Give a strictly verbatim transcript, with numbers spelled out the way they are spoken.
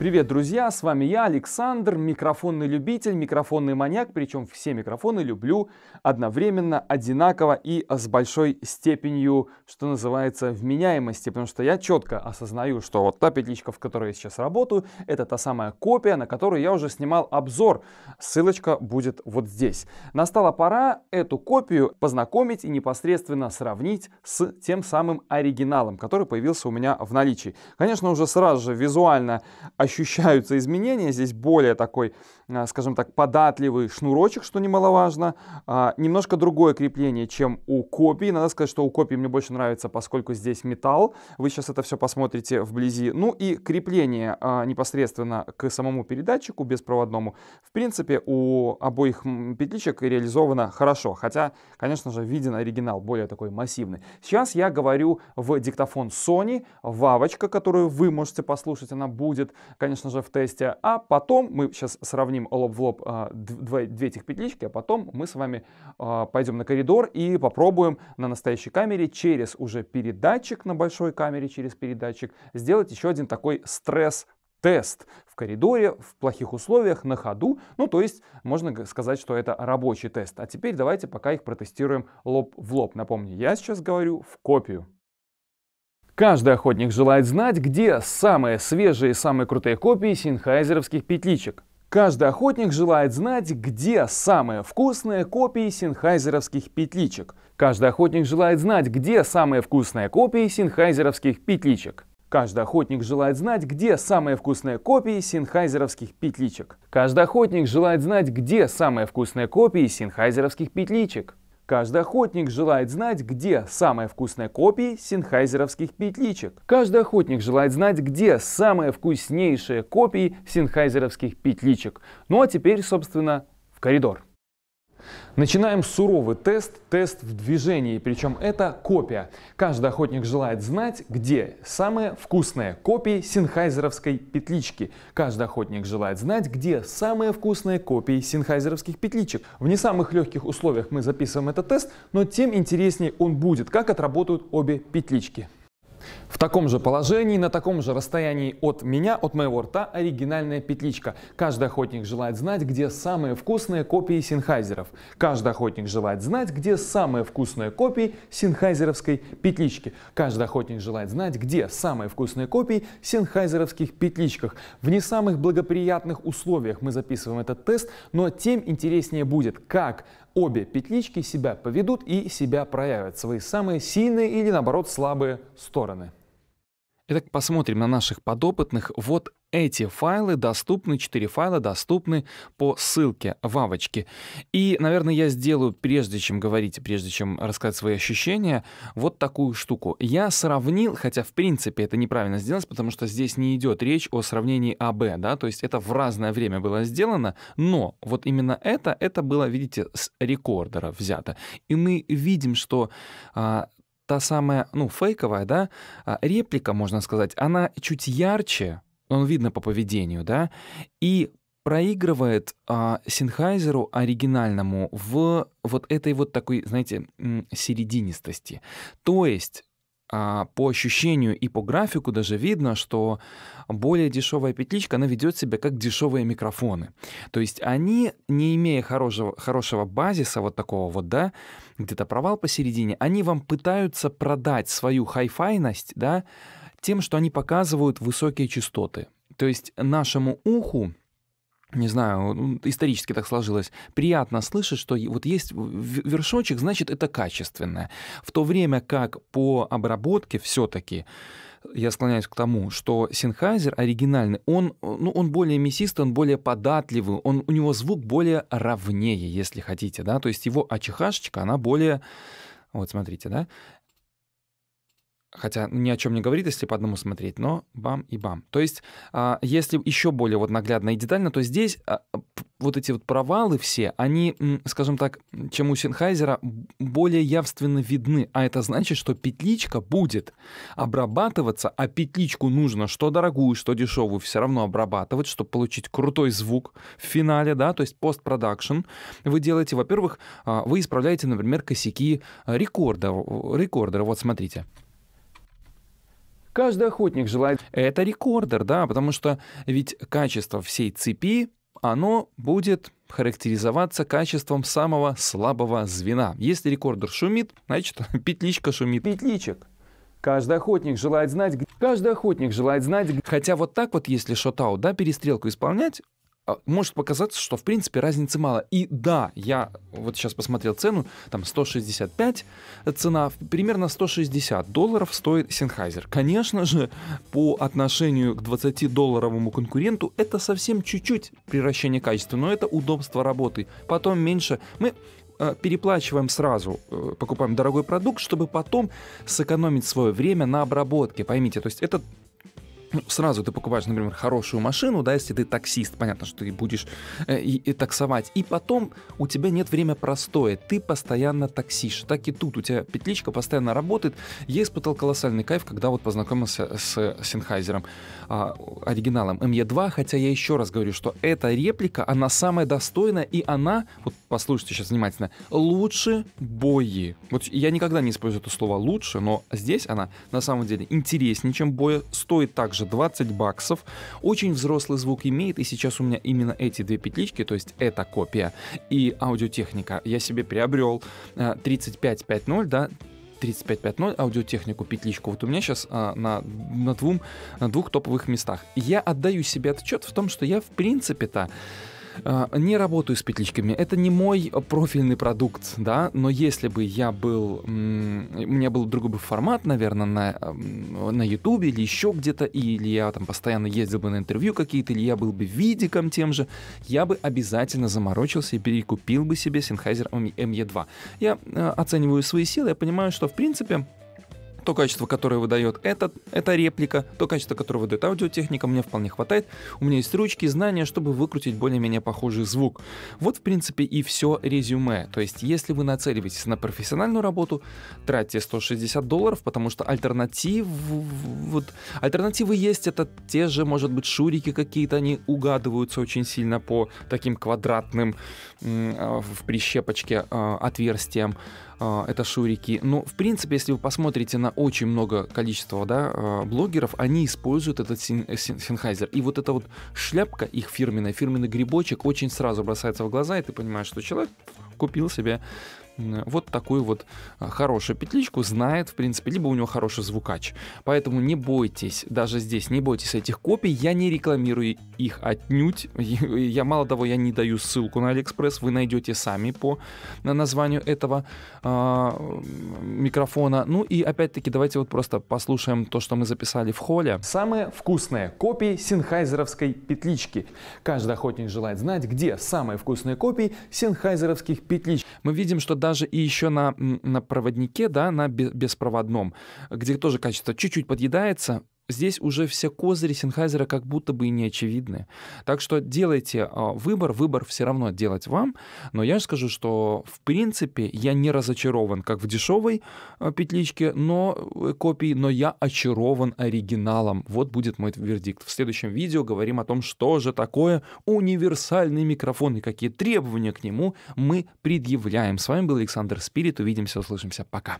Привет, друзья, с вами я, Александр, микрофонный любитель, микрофонный маньяк, причем все микрофоны люблю одновременно, одинаково и с большой степенью, что называется, вменяемости, потому что я четко осознаю, что вот та петличка, в которой я сейчас работаю, это та самая копия, на которую я уже снимал обзор, ссылочка будет вот здесь. Настала пора эту копию познакомить и непосредственно сравнить с тем самым оригиналом, который появился у меня в наличии. Конечно, уже сразу же визуально ощущаются изменения, здесь более такой, скажем так, податливый шнурочек, что немаловажно, немножко другое крепление, чем у копии, надо сказать, что у копии мне больше нравится, поскольку здесь металл, вы сейчас это все посмотрите вблизи, ну и крепление непосредственно к самому передатчику беспроводному, в принципе, у обоих петличек реализовано хорошо, хотя, конечно же, виден оригинал, более такой массивный. Сейчас я говорю в диктофон Sony, вавочка, которую вы можете послушать, она будет, конечно же, в тесте, а потом мы сейчас сравним лоб в лоб э, две, две этих петлички, а потом мы с вами э, пойдем на коридор и попробуем на настоящей камере через уже передатчик, на большой камере через передатчик, сделать еще один такой стресс-тест в коридоре, в плохих условиях, на ходу, ну то есть можно сказать, что это рабочий тест. А теперь давайте пока их протестируем лоб в лоб. Напомню, я сейчас говорю в копию. Каждый охотник желает знать, где самые свежие и самые крутые копии сенхайзеровских петличек. Каждый охотник желает знать, где самые вкусные копии сенхайзеровских петличек. Каждый охотник желает знать, где самые вкусные копии сенхайзеровских петличек. Каждый охотник желает знать, где самые вкусные копии сенхайзеровских петличек. Каждый охотник желает знать, где самые вкусные копии сенхайзеровских петличек. Каждый охотник желает знать, где самые вкусные копии сенхайзеровских петличек. Каждый охотник желает знать, где самые вкуснейшие копии сенхайзеровских петличек. Ну а теперь, собственно, в коридор. Начинаем суровый тест, тест в движении, причем это копия. Каждый охотник желает знать, где самые вкусные копии сенхайзеровской петлички. Каждый охотник желает знать, где самые вкусные копии сенхайзеровских петличек. В не самых легких условиях мы записываем этот тест, но тем интереснее он будет, как отработают обе петлички. В таком же положении, на таком же расстоянии от меня, от моего рта, оригинальная петличка. Каждый охотник желает знать, где самые вкусные копии сенхайзеров. Каждый охотник желает знать, где самые вкусные копии сенхайзеровской петлички. Каждый охотник желает знать, где самые вкусные копии сенхайзеровских петличках. В не самых благоприятных условиях мы записываем этот тест, но тем интереснее будет, как обе петлички себя поведут и себя проявят, свои самые сильные или, наоборот, слабые стороны. Итак, посмотрим на наших подопытных. Вот эти файлы доступны, четыре файла доступны по ссылке вавочки. И, наверное, я сделаю, прежде чем говорить, прежде чем рассказать свои ощущения, вот такую штуку. Я сравнил, хотя, в принципе, это неправильно сделать, потому что здесь не идет речь о сравнении а бэ, да, то есть это в разное время было сделано, но вот именно это, это было, видите, с рекордера взято. И мы видим, что а, та самая, ну, фейковая, да, реплика, можно сказать, она чуть ярче, он видно по поведению, да, и проигрывает а, сенхайзеру оригинальному в вот этой вот такой, знаете, серединистости. То есть а, по ощущению и по графику даже видно, что более дешевая петличка, она ведет себя как дешевые микрофоны. То есть они, не имея хорошего, хорошего базиса вот такого вот, да, где-то провал посередине, они вам пытаются продать свою хай-файность, да, тем, что они показывают высокие частоты. То есть нашему уху, не знаю, исторически так сложилось, приятно слышать, что вот есть вершочек, значит, это качественное. В то время как по обработке все-таки я склоняюсь к тому, что Sennheiser оригинальный, он, ну, он более мясистый, он более податливый, он, у него звук более ровнее, если хотите, да, то есть его АЧХ-шечка, она более, вот смотрите, да, хотя ни о чем не говорит, если по одному смотреть, но бам и бам. То есть, если еще более вот наглядно и детально, то здесь вот эти вот провалы все, они, скажем так, чем у Sennheiser, более явственно видны. А это значит, что петличка будет обрабатываться, а петличку нужно что дорогую, что дешевую все равно обрабатывать, чтобы получить крутой звук в финале, да, то есть постпродакшн вы делаете. Во-первых, вы исправляете, например, косяки рекордера. Рекордера, вот смотрите. Каждый охотник желает... Это рекордер, да, потому что ведь качество всей цепи, оно будет характеризоваться качеством самого слабого звена. Если рекордер шумит, значит, петличка шумит. Петличек. Каждый охотник желает знать... Каждый охотник желает знать... Хотя вот так вот, если шотаут, да, перестрелку исполнять, может показаться, что, в принципе, разницы мало. И да, я вот сейчас посмотрел цену, там сто шестьдесят пять цена, примерно сто шестьдесят долларов стоит Sennheiser. Конечно же, по отношению к двадцатидолларовому конкуренту, это совсем чуть-чуть приращение качества, но это удобство работы. Потом меньше... Мы переплачиваем сразу, покупаем дорогой продукт, чтобы потом сэкономить свое время на обработке. Поймите, то есть это... Ну, сразу ты покупаешь, например, хорошую машину, да, если ты таксист, понятно, что ты будешь э, и, и таксовать, и потом у тебя нет время простое, ты постоянно таксишь, так и тут у тебя петличка постоянно работает. Я испытал колоссальный кайф, когда вот познакомился с Sennheiser, э, оригиналом эм и два, хотя я еще раз говорю, что эта реплика, она самая достойная, и она, вот послушайте сейчас внимательно, лучше бои. Вот я никогда не использую это слово «лучше», но здесь она на самом деле интереснее, чем боя, стоит также двадцать баксов, очень взрослый звук имеет, и сейчас у меня именно эти две петлички, то есть эта копия и аудиотехника, я себе приобрел тридцать пять пятьдесят, да, тридцать пять пятьдесят, аудиотехнику, петличку. Вот у меня сейчас а, на, на, двум, на двух топовых местах. Я отдаю себе отчет в том, что я в принципе-то не работаю с петличками, это не мой профильный продукт, да, но если бы я был, у меня был другой бы формат, наверное, на, на YouTube или еще где-то, или я там постоянно ездил бы на интервью какие-то, или я был бы видиком тем же, я бы обязательно заморочился и перекупил бы себе Sennheiser эм и два. Я оцениваю свои силы, я понимаю, что в принципе... То качество, которое выдает этот, эта реплика, то качество, которое выдает аудиотехника, мне вполне хватает. У меня есть ручки, знания, чтобы выкрутить более-менее похожий звук. Вот, в принципе, и все резюме. То есть, если вы нацеливаетесь на профессиональную работу, тратьте сто шестьдесят долларов, потому что альтернатив, вот, альтернативы есть. Это те же, может быть, шурики какие-то, они угадываются очень сильно по таким квадратным в прищепочке отверстиям. Это шурики. Но, в принципе, если вы посмотрите на очень много количества, да, блогеров, они используют этот Sennheiser. И вот эта вот шляпка их фирменная, фирменный грибочек очень сразу бросается в глаза, и ты понимаешь, что человек купил себе вот такую вот хорошую петличку, знает, в принципе, либо у него хороший звукач. Поэтому не бойтесь, даже здесь не бойтесь этих копий, я не рекламирую их отнюдь, я мало того, я не даю ссылку на Алиэкспресс, вы найдете сами по названию этого э, микрофона. Ну и опять-таки давайте вот просто послушаем то, что мы записали в холле. Самые вкусные копии сенхайзеровской петлички. Каждый охотник желает знать, где самые вкусные копии сенхайзеровских петличек. Мы видим, что даже Даже и еще на, на проводнике, да, на беспроводном, где тоже качество чуть-чуть подъедается, здесь уже все козыри Sennheiser как будто бы и не очевидны. Так что делайте выбор, выбор все равно делать вам. Но я же скажу, что в принципе я не разочарован, как в дешевой петличке, но копии, но я очарован оригиналом. Вот будет мой вердикт. В следующем видео говорим о том, что же такое универсальный микрофон и какие требования к нему мы предъявляем. С вами был Александр Спирит. Увидимся, услышимся. Пока.